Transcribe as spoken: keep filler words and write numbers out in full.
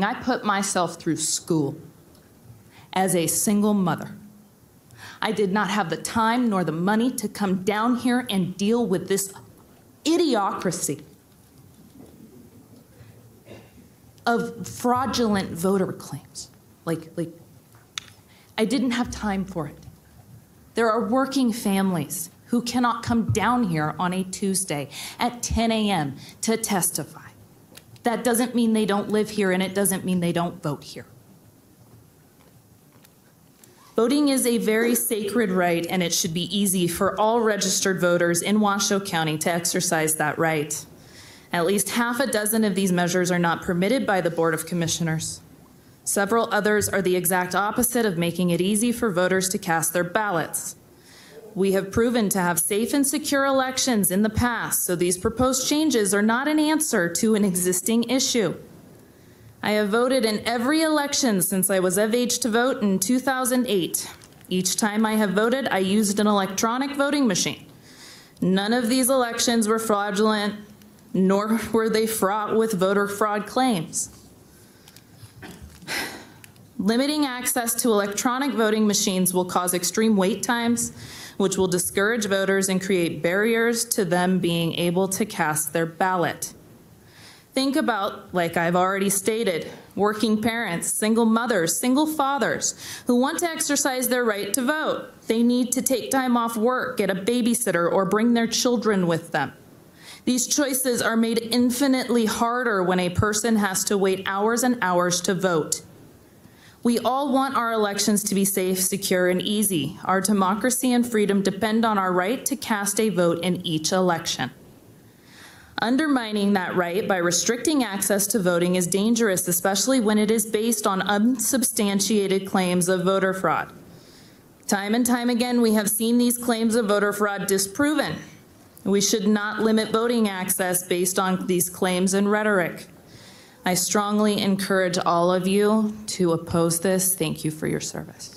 I put myself through school as a single mother. I did not have the time nor the money to come down here and deal with this idiocracy of fraudulent voter claims. Like, like, I didn't have time for it. There are working families who cannot come down here on a Tuesday at ten A M to testify. That doesn't mean they don't live here, and it doesn't mean they don't vote here. Voting is a very sacred right, and it should be easy for all registered voters in Washoe County to exercise that right. At least half a dozen of these measures are not permitted by the Board of Commissioners. Several others are the exact opposite of making it easy for voters to cast their ballots. We have proven to have safe and secure elections in the past, so these proposed changes are not an answer to an existing issue. I have voted in every election since I was of age to vote in two thousand eight. Each time I have voted, I used an electronic voting machine. None of these elections were fraudulent, nor were they fraught with voter fraud claims. Limiting access to electronic voting machines will cause extreme wait times, which will discourage voters and create barriers to them being able to cast their ballot. Think about, like I've already stated, working parents, single mothers, single fathers who want to exercise their right to vote. They need to take time off work, get a babysitter, or bring their children with them. These choices are made infinitely harder when a person has to wait hours and hours to vote. We all want our elections to be safe, secure, and easy. Our democracy and freedom depend on our right to cast a vote in each election. Undermining that right by restricting access to voting is dangerous, especially when it is based on unsubstantiated claims of voter fraud. Time and time again, we have seen these claims of voter fraud disproven. We should not limit voting access based on these claims and rhetoric. I strongly encourage all of you to oppose this. Thank you for your service.